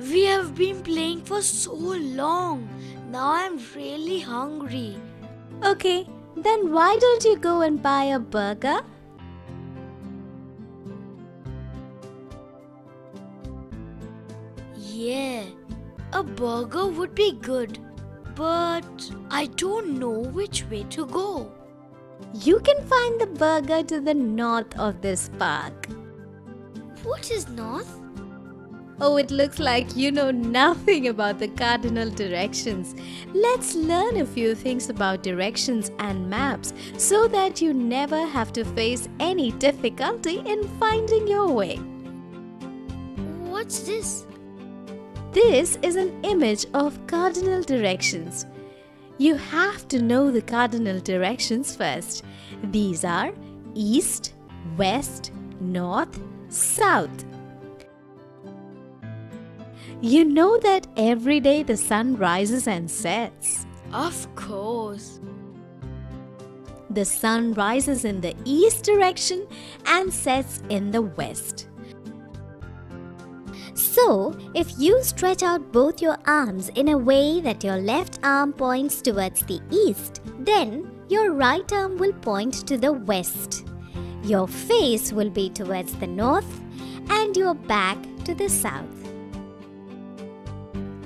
We have been playing for so long. Now I'm really hungry. Okay, then why don't you go and buy a burger? Yeah, a burger would be good. But I don't know which way to go. You can find the burger to the north of this park. What is north? Oh, it looks like you know nothing about the cardinal directions. Let's learn a few things about directions and maps so that you never have to face any difficulty in finding your way. What's this? This is an image of cardinal directions. You have to know the cardinal directions first. These are east, west, north, south. You know that every day the sun rises and sets. Of course. The sun rises in the east direction and sets in the west. So, if you stretch out both your arms in a way that your left arm points towards the east, then your right arm will point to the west. Your face will be towards the north and your back to the south.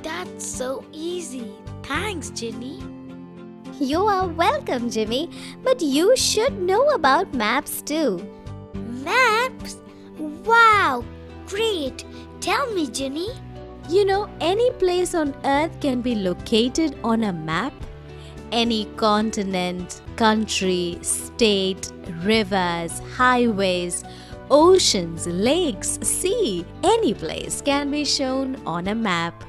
That's so easy. Thanks, Jimmy. You are welcome, Jimmy. But you should know about maps too. Maps? Wow! Great! Tell me, Jimmy. You know, any place on earth can be located on a map. Any continent, country, state, rivers, highways, oceans, lakes, sea, any place can be shown on a map.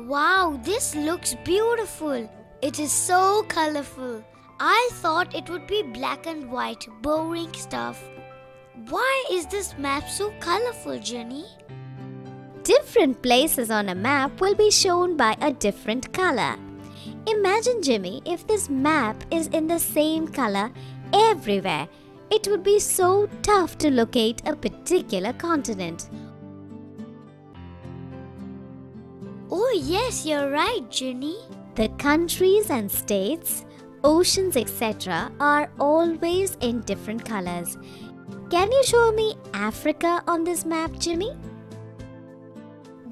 Wow, this looks beautiful. It is so colorful. I thought it would be black and white, boring stuff. Why is this map so colorful, Jenny? Different places on a map will be shown by a different color. Imagine, Jimmy, if this map is in the same color everywhere. It would be so tough to locate a particular continent. Oh yes, you're right, Jenny. The countries and states, oceans, etc. are always in different colors. Can you show me Africa on this map, Jimmy?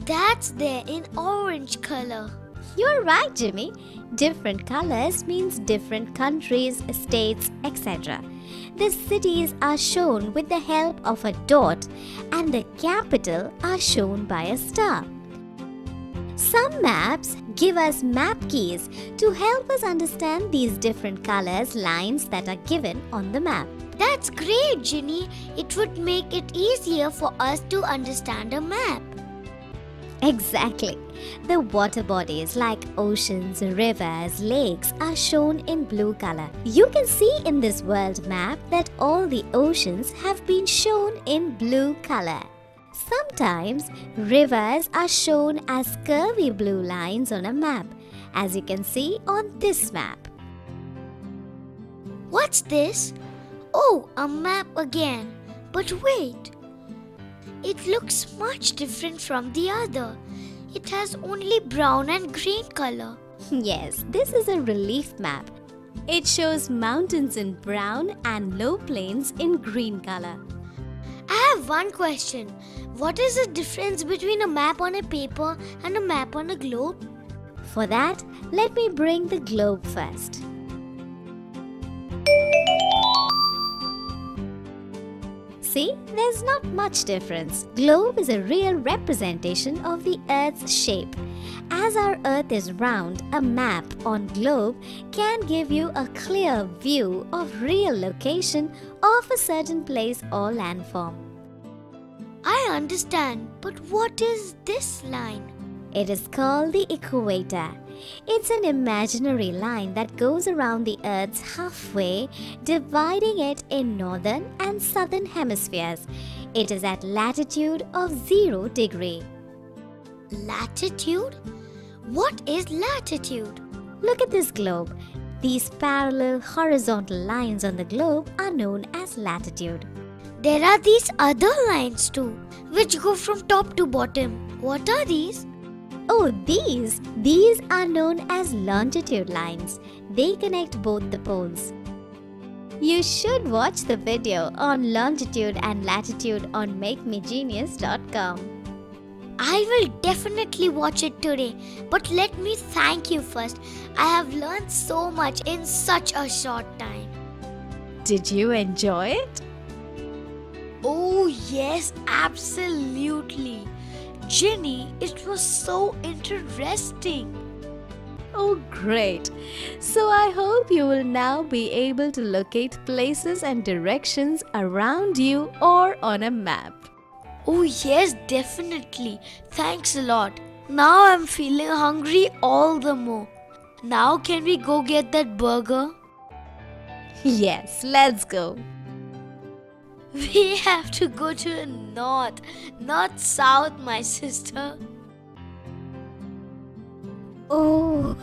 That's there in orange color. You're right, Jimmy. Different colors means different countries, states, etc. The cities are shown with the help of a dot and the capital are shown by a star. Some maps give us map keys to help us understand these different colors, lines that are given on the map. That's great, Ginny. It would make it easier for us to understand a map. Exactly. The water bodies like oceans, rivers, lakes are shown in blue color. You can see in this world map that all the oceans have been shown in blue color. Sometimes, rivers are shown as curvy blue lines on a map, as you can see on this map. What's this? Oh, a map again. But wait, it looks much different from the other. It has only brown and green color. Yes, this is a relief map. It shows mountains in brown and low plains in green color. I have one question. What is the difference between a map on a paper and a map on a globe? For that, let me bring the globe first. See, there's not much difference. Globe is a real representation of the Earth's shape. As our Earth is round, a map on globe can give you a clear view of real location of a certain place or landform. I understand, but what is this line? It is called the equator. It's an imaginary line that goes around the Earth's halfway, dividing it in northern and southern hemispheres. It is at latitude of 0 degree. Latitude? What is latitude? Look at this globe. These parallel horizontal lines on the globe are known as latitude. There are these other lines too, which go from top to bottom. What are these? Oh, these are known as longitude lines. They connect both the poles. You should watch the video on longitude and latitude on makemegenius.com. I will definitely watch it today, but let me thank you first. I have learned so much in such a short time. Did you enjoy it? Oh yes, absolutely. Ginny, it was so interesting. Oh great! So I hope you will now be able to locate places and directions around you or on a map. Oh yes, definitely. Thanks a lot. Now I'm feeling hungry all the more. Now can we go get that burger? Yes, let's go. We have to go to north, not south, my sister. Oh.